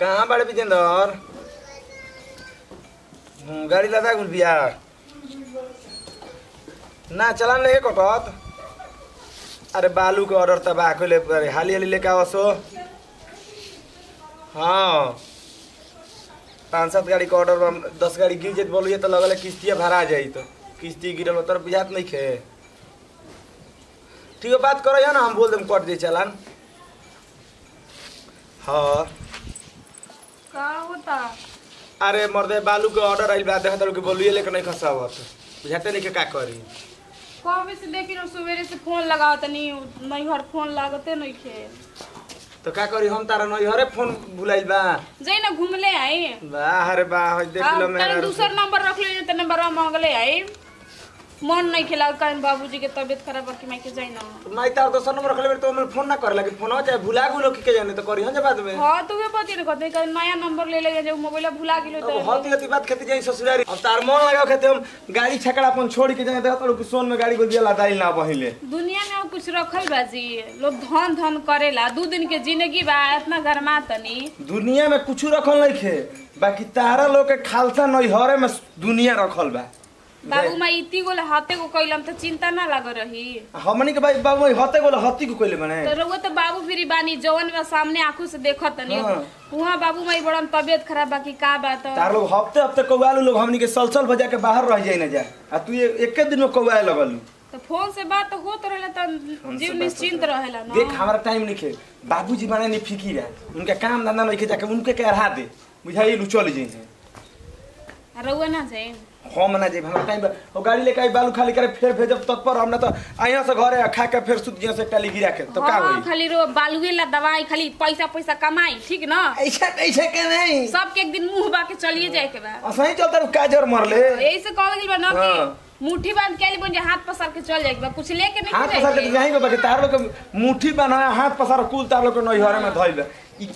कहाँ बड़े विजेंदर गाड़ी लदा गुल बिहार ना चलान लेके कटत। अरे बालू के ऑर्डर तब आके ले हाली हाली लेके आवसो। हाँ 5-7 गाड़ी के ऑर्डर में 10 गाड़ी गिर जेत बोलिए तो लगल किस्तिया भरा जाई तो किस्ती गिरल तर बुझात नहीं खे। ठीक है बात करो या ना हम बोल देम कट दे चलान। हाँ का होता। अरे मर्दे बालू के ऑर्डर आइल बा देखत के बोलिए लेके नहीं खसावत बुझाते नहीं के का करी कब से देखिन सुबेरे से फोन लगावत नहीं नहीं हर फोन लागते नहीं खे। तो का करी हम तारा नहीं हरे फोन भुलाइल बा जई ना घुमले आई बा हरे बा हज देख लो मेरा दूसरा नंबर रख ले त नंबरवा मांगले आई मन नहीं खेला कान बाबूजी के तबीयत खराब बाकी माई के जई ना माई तार दूसरा नंबर रख ले तो हम फोन ना कर लगे फोन चाहे भुला गेलो की के जाने तो करी हम बाद में। हां तो वे पति ने कहते कि नया नंबर ले ले जो मोबाइल भुला गेलो तो हल्दी गति बात खेती जई ससुरारी अब तार मन लगाओ खेती हम गाड़ी छकड़ा अपन छोड़ के जाने तो तो सोन में गाड़ी गोदिया लादाइल ना पहिले दुनिया में कुछ रखल बाजी लोग धन धन करेला 2 दिन के जिंदगी बा इतना गरमा तनी दुनिया में कुछ रखल नहीं खे बाकी तारा लोग के खालसा नहीं हरे में दुनिया रखल बा। बाबू मैं इती गोल हाथे को कइलम त चिंता ना लाग रही हमनी के भाई बाबू मैं हाथे गोल हाथी को कइले माने तो रउवा त बाबू फिरी बानी जवन में सामने आंखों से देखत नहीं वहां बाबू मैं बड़न तबीयत खराब बाकी का बात तार लोग हफ्ते हफ्ते कौआलू लोग हमनी के सलसल बजा के बाहर रह जाई ना जा आ तू एक दिन में कौआ लगलू तो फोन से बात होत रहले त जीव निश्चिंत रहेला ना। देख हमरा टाइम नहीं खे बाबूजी माने नहीं फिकिर है उनका काम धंधा नहीं खे जाके उनके कहरा दे बुझाई लू चल जे रउवा ना जे हम ना जे हमरा टाइम ओ गाड़ी लेके आई बालू खाली करे फिर भेजब तत्पर हम ना तो आइया से घरे खा के फिर सुत जिया से टाली गिरा के तो का होई खाली रो बालूए ला दवाई खाली पैसा पैसा कमाई ठीक ना ऐसा ऐसा के नहीं सब के एक दिन मुंह बा के चलिए जाए के बा असही चलता काजर मरले एही से कहल गेल बा ना कि मुट्ठी बांध के लिए हाथ पसार के चल जाए बा कुछ लेके नहीं हाथ पसार के जाई बा तार लोग मुट्ठी बांधा हाथ पसार कुल तार लोग नहीं हरे में धइल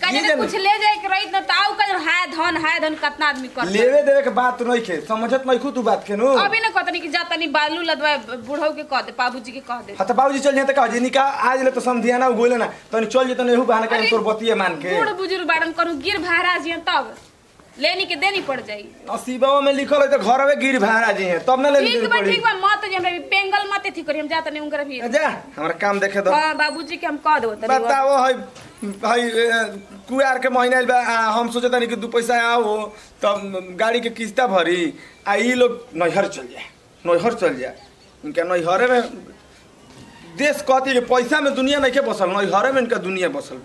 कने कुछ ले जाए के रहित न ताऊ का हाय धन कितना आदमी कर लेवे देवे के बात नहीं के समझत नहीं खुद बात के नु अभी न कहतनी कि जातनी बालू लदवा बूढ़ऊ के कह दे बाबूजी के कह दे हां त बाबूजी चल जे त कह जे निका आज ले तो समधिया ना बोले ना तनी चल जे त नेहू बहाना कर तोर बतिए मान के बूढ़ बुजुर्ग बारन करू गिर भाड़ा जे तब लेनी के देनी पड़ जाई नसीबवा में लिखल है त घरवे गिर भाड़ा जे तब ना लेनी पड़ी ठीक बा मत जे हमरा पेंगल मते थी करी हम जातनी उंगरा भी जा हमरा काम देखे दो हां बाबूजी के हम कह देबो त बताओ है भाई कुआर के महीना हम सोचता नहीं कि 2 पैसा आओ तब गाड़ी के किस्ता भरी आ ई लोग नैहर चल जाए नैहर चल जाए इनका नैहरे में देश कहती है पैसा में दुनिया नहीं के बसल नैहरे में इनका दुनिया बसल।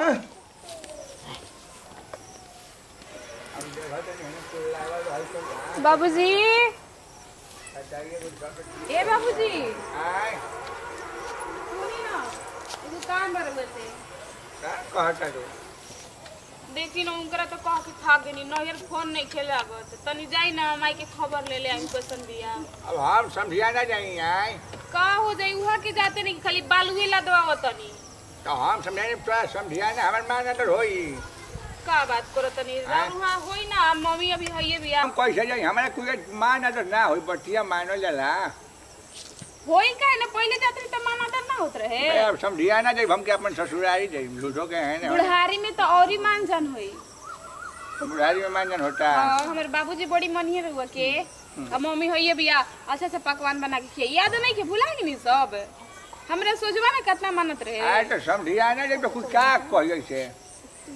हाँ बाबूजी ए बाबूजी दुकान भर बसे का कहता है देखी न उनकरा तो कह के भाग गनी नहर फोन नहीं खेला गत तनी जाई ना माई के खबर ले ले आई क्वेश्चन दिया अब हम समझिया ना जाई आई का हो जाई उहा के जाते नहीं खाली बालुए ला दवा तनी तो हम समझाए तो समझिया ना हमर मान अंदर होई का बात करो तनी रहा होई ना मम्मी अभी हइए बिया हम कैसे जाई हमरा कोई मान अंदर ना होई बटिया मानो जाला होई का ना पहले जातरी त माना दर ना होत रहे अब समझिया ना जे हम के अपन ससुरारी जे लूटो के है ना बुढ़ारी में तो औरी मान जान होई बुढ़ारी में मान जान होता हां हमर बाबूजी बड़ी मनिए रहुआ के आ मम्मी होइए बिया अच्छा से पकवान बना के खिया याद नहीं के भुला गनी सब हमरा सोचवा ना कितना मानत रहे आ तो समझिया ना जे तो कुछ का कहै से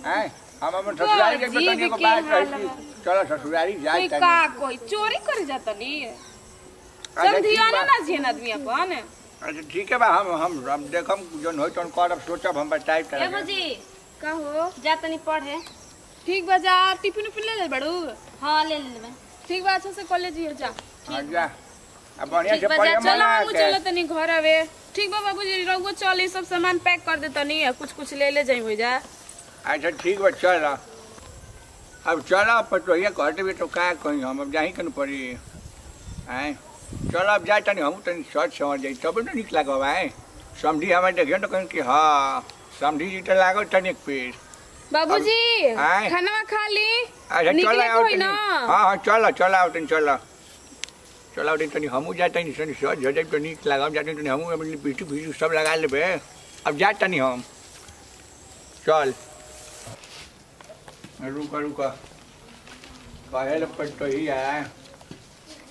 हैं हम अपन ससुरारी जे बतानी को बात रही चलो ससुरारी जाई तनी का कोई चोरी कर जातनी समझिया ना ना जेन आदमी अपन अच्छा ठीक है बा हम देखम जोन होय तोन करब सोचब हम टाइप कर एगो जी का हो जा तनी पढ़े ठीक बा जा टिफिन उफिन ले ले बड़ू हां ले ले मैं ठीक बा अच्छा से कॉलेज ही जा हां जा अब बढ़िया से पढ़े चलो हम चलो तनी घर आवे ठीक बा बाबूजी रहुओ चल ये सब सामान पैक कर दे तनी कुछ कुछ ले ले जाई हो जा अच्छा ठीक बा चल अब चला पटो ये कहते भी तो का कहि हम अब जाही कन पड़ी हैं चल अब जाए तनी हम तनी शर्ट समझ जाए तब ना निक लागो भाई समझी हमारे देखियो तो कहीं कि हां समझी जी तो लागो तनी एक पीस बाबूजी खाना खा ली निकले कोई ना हां चल आओ तनी चल आओ तनी हमहु जाए तनी तनी शर्ट जड़े तो निक लागो हम जाते तनी हमहु अपनी पीठी पीछू सब लगा लेबे अब जाए तनी हम चल रुका पहले पट्टो ही आया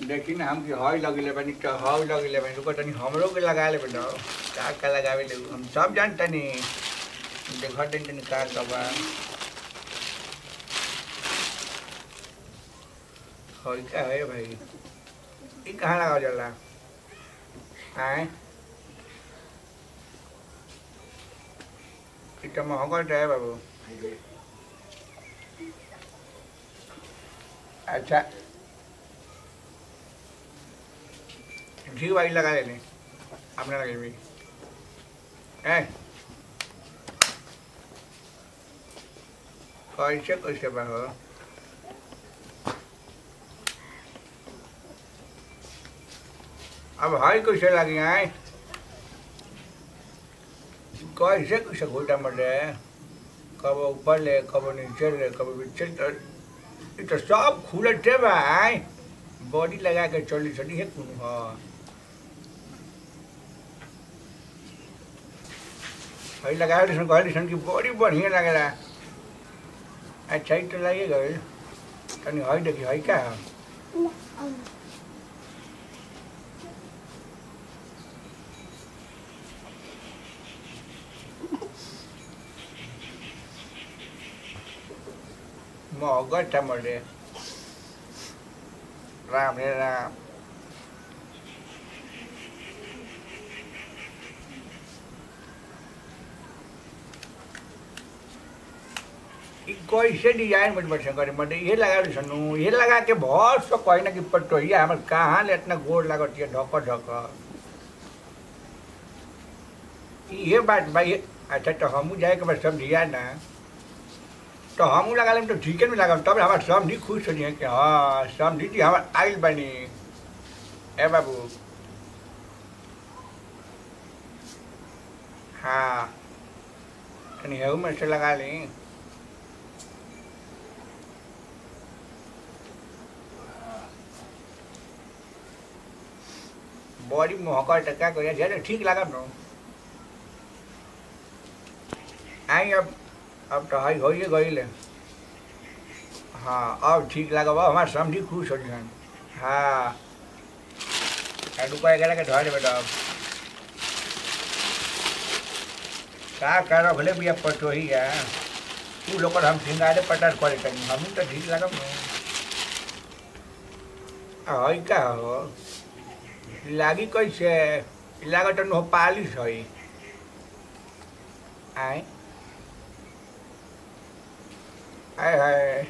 लेकिन हम की हई लगे बनी हई लगे बनी रुको तनी हमरो के लगा ले बेटा का लगावे ले हम सब जानता नहीं देखा तनी का कबा हई का है भाई ई कहां लगा जला आए इतना महंगा है बाबू। अच्छा ठीक भाई लगा लेने आपने लगे भाई कैसे कैसे बाबू अब हर कैसे लगे आए कैसे कैसे घोटा मर रहे कब ऊपर ले कब नीचे ले कब बिचर तो सब खुले थे भाई बॉडी लगा के चली चली है कुन भाई लगाया डिशन की बॉडी बढ़िया लग रहा है। अच्छा ही तो लगेगा तनी हई देखी हई क्या महंगा टमाटर है राम रे राम कैसे डिजाइन बन बन करे मटे ये लगा सुनू ये लगा के बहुत सो कोई ना कि पट्टो ही हमर कहां ले इतना गोड़ लागत है ढक ढक ये बात भाई। अच्छा तो हमू जाए के सब दिया ना तो हम लगा लें तो ठीक में लगा तब हमारे समझी खुश हो जाए कि हाँ समझी जी हमारे आयल बनी ए बाबू हाँ में से लगा लें बॉडी मोहका टक्का कर ठीक लगा ना आई अब तो हाई हो गई है हाँ अब ठीक लगा बाबा हमारे समझी खुश हो जाए हाँ रुपये के ढाई बेटा क्या करो भले भैया पटो ही है तू लोग हम सिंगारे पटार करे कहीं हम तो ठीक लगा हई का हो लागी कैसे लागे तो नो पालिश हई आए हाय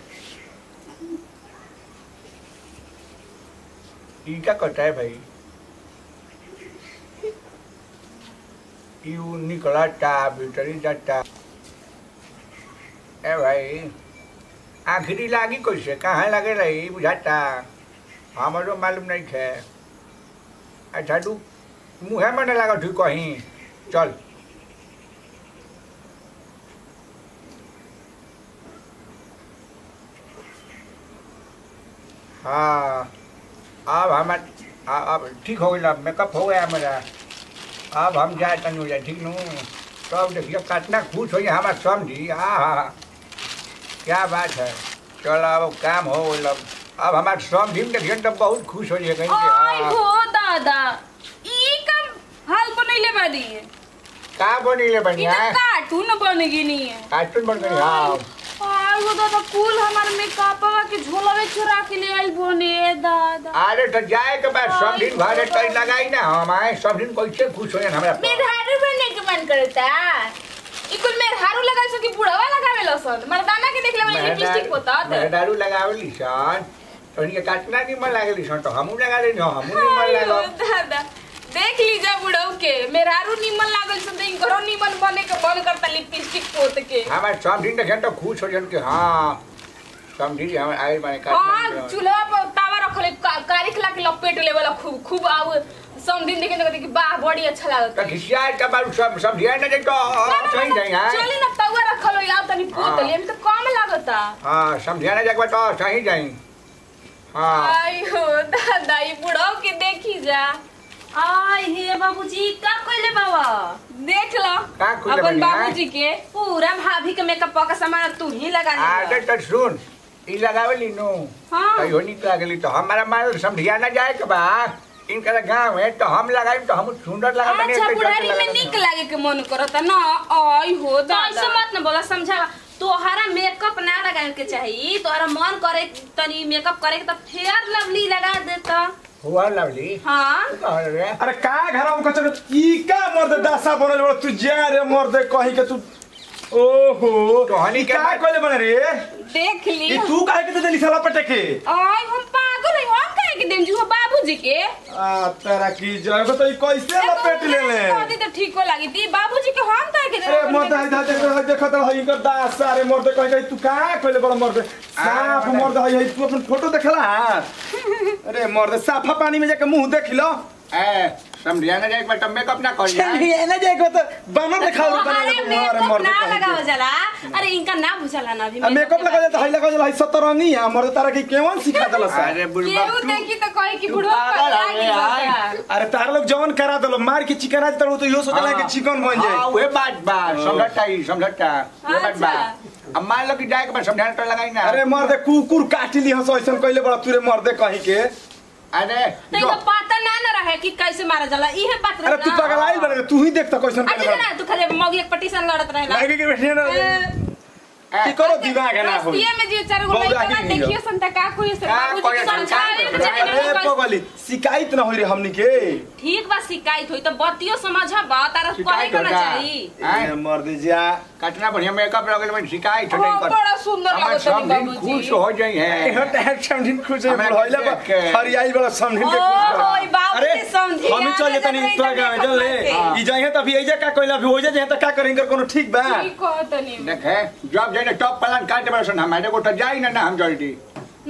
क्या करता है भाई यू निकला बेटरी जाता ए भाई आखिरी लागी कैसे कहाँ लगे रही बुझाता हमारो मालूम नहीं थे। अच्छा तू मुँह में लगा तू कहीं चल हाँ अब हम अब ठीक हो गया मेकअप हो गया मेरा अब हम जाए तन हो जाए ठीक नू सब देखिए कितना खुश हो गया हमारा समझी हाँ क्या बात है चलो अब काम हो मतलब अब हमारा समझी देखिए तब बहुत खुश हो जाए कहीं हो दादा ये कब हाल बनैले बानी का बनैले बानी कार्टून बन गई नहीं है कार्टून बन गई हाँ वो दादा कुल हमार मेकअप वा के झोलावे चुरा के ले आइल बोने दादा। अरे तो जाए के बाद सब दिन भरे टई लगाई ना हम आए सब दिन कैसे खुश होए हमरा मेहरारू बने के मन करता ई कुल मेहरारू लगाई सो कि बुढ़ावा लगावे लसन मर्दाना के देखले में लिपस्टिक होता है मेहरारू लगावली सन तो ये काटना की मन लागली सन तो हमहू लगा ले हमहू नहीं मन लागो दादा देख लीजा बुढ़ऊ के मेहरारू निमन लागल सब दिन घरो निमन बने के बन करता लिपस्टिक पोत के हमर सब दिन देख तो खुश हो जन के हां समझी हमर आए माने का हां चूल्हा पर तावा रखले कारिक ला के लपेट ले वाला खूब खूब आव सब दिन देखे तो कि वाह बड़ी अच्छा लागत तो घिसिया का बार सब सब ध्यान न देख तो सही नहीं है चली ना तवा रखलो या तनी पोत ले में तो कम लागत हां समझिया ना जाके तो सही जाई हां आयो दादा ई बुढ़ऊ के देखी जा आय हे बाबूजी का कोइले बाबा देख लो अपन बाबूजी के पूरा भाभी के मेकअप का सामान तू ही लगा ले। आ डट डट सुन ई लगावली नो कहियो नी लागली तो हमारा माल समझिया ना जाए के बा इनका गांव है तो हम लगाई तो हम सुंदर लगा बने अच्छा पुरानी में निक लागे के मन करत ना आय हो दादा ऐसे मत न बोला समझावा तोहरा मेकअप ना लगाए के चाहिए तोहरा मन करे तनी मेकअप करे के तब फेयर लवली लगा देता हुआ लवली। हां अरे का घरवा में कचर ई का मर्द दासा बनल तू जा रे मर्द कहि के तू ओहो कहानी का कोले बन रे देख ली ई तू काहे के देली साला पटे के आय हम पागल है हम काहे के देम जी हो बाबूजी के आ तेरा की जब तो ई कैसे लपेट ले ले शादी तो ठीक हो लागी ती बाबूजी के हम काहे के ए मर्द है देखत है इनकर दासा रे मर्द कहि के तू काहे कोले बड़ मर्द साफ मर्द है तू अपन फोटो देखला अरे मर्द साफा पानी में जाके मुंह देख लो ए समझिया ना जाए एक बार मेकअप ना कर यार समझिया ना जाए को तो बना दिखाओ बना अरे मर्द ना लगाओ जला अरे इनका ना बुझाला ना अभी मेकअप लगा जाता है लगा जला 17 रंग ही है मर्द तारा के केवन सिखा देला सा अरे बुढ़वा तू देखी तो कहि कि बुढ़वा अरे तार लोग जवन करा देलो मार के चिकन आज तो यो सोचला कि चिकन बन जाए ओए बात बात समझटा ये बात बात अम्मा लोग जाए के समझाने तो लगाई ना अरे मर्द कुकुर काटली हस ऐसा कइले बड़ा तूरे मर्द कहि के अरे तो पता ना न रहे कि कैसे मारा जाला ई है बात रे तू पगलाइल बने तू ही देखता कैसे मारा अरे ना तू खाली मौगी एक पटीशन लड़त रहेला लागे के बैठे ना की करो दिमाग ना हो ये में जी चार गो में देखियो संता का कोई से अरे पगली शिकायत ना होई रे हमनी के ठीक बा शिकायत होई तो बतियो समझा बात आरा कहे के ना चाहिए मर दे जा काटना बढ़िया मेकअप लगल में शिकायत नहीं कर बड़ा सुंदर लागत बाबूजी खुश हो जाई है हट हट समझिन खुश हो होइला हरियाई वाला समझिन के ओय बाबूजी समझिया हम चल तनी तोरा गांव चल ले ई जाई है त अभी एजा का कोइला भी हो जाए त का करेंगे कोनो ठीक बा ठीक हो तनी देख है जॉब ने टॉप प्लान काट बरसन हमारे को तो जाई ना ना हम जल्दी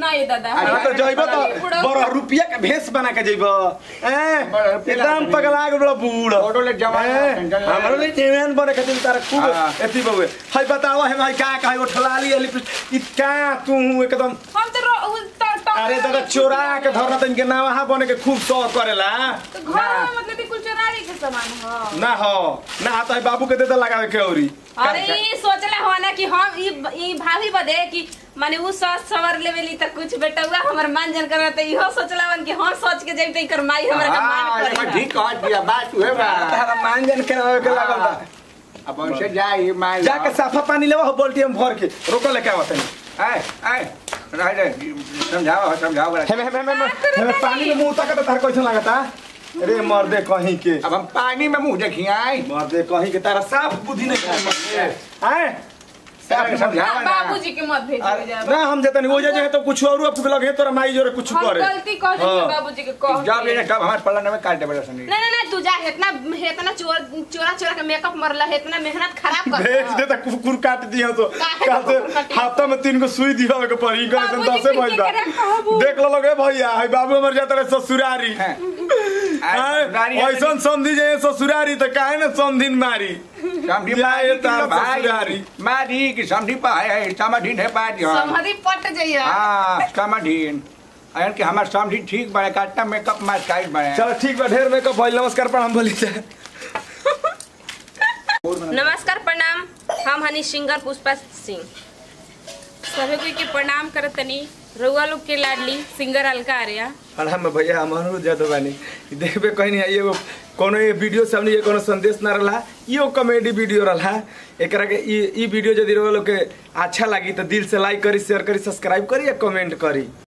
ना ये दादा हां तो जइबो तो बड़ा रुपया के भेष बना के जइबो एकदम पगला गेलो बूढ़ फोटो ले जवान हमरो ले जवान बने खातिर तार खूब एथि बबे हई बतावा है भाई का कहि उठला ली इतका तू एकदम हम तो अरे दादा चोरा के धरना त इनके नावा बने के खूब शौक करेला तो घर मतलब कि कुछ चोराई के सामान हो ना तो बाबू के देता लगावे के औरी अरे ई सोचला हो ना कि हम ई भाभी बदे कि माने उ सस सवर लेवेली त कुछ बेटवा हमर मान जन करत इहो सोचलावन कि हम सोच के जइते कर माई हमरा के मान करे हां ठीक कहत बिया बात उहे बा तारा मान जन करावे के लागल बा अब से जाई माई जाके साफा पानी लेवा बोलती हम भर के रोको लेके आवत आए आए राजा समझाओ हे पानी में मुंह तक तार कैसे लागता अरे मर्दे कहीं के अब हम पानी में मुंह देखिया मर्दे कहीं के तारा साफ बुद्धि नहीं आए बाबूजी के मत भेज ना हम जतन हो जाए तो कुछ और अब लगे तोरा माई जोरे कुछ करे गलती कर दे बाबूजी के कह जा बेटा तब हमार पल्ला में काट देबे सनी ना ना तू जा इतना चोरा के मेकअप मरला इतना मेहनत खराब कर भेज दे त कुकुर काट दियो तो कहते हफ्ता में 3 गो सुई दिवावे के पड़ी गन 10 बजदा देख लो लोगे भैया है बाबू हमर जात रे ससुरारी ऐसा समझी जाए ससुरारी त काहे ना समधिन मारी समधी मारी तार भाई मारी कि समधी पाए है समधीन है बात यार समधी पट जाइए हां समधीन आयन कि हमार समधी ठीक बा काटना मेकअप मार काट बा चलो ठीक बा ढेर मेकअप भइल नमस्कार प्रणाम बोली से नमस्कार प्रणाम हम हनी सिंगर पुष्पा सिंह सभी कोई के प्रणाम करतनी रउआ लोग के लाडली सिंगर अलका आर्या प्रणाम भैया हमरो जदवानी देखबे कहीं नहीं आइए कोनो वीडियो सामने कोनो संदेश ना रहा यो कॉमेडी वीडियो रहा एकरा के ई वीडियो यदि रउआ लोग के अच्छा लगी तो दिल से लाइक करी शेयर करी सब्सक्राइब करी या कमेंट करी।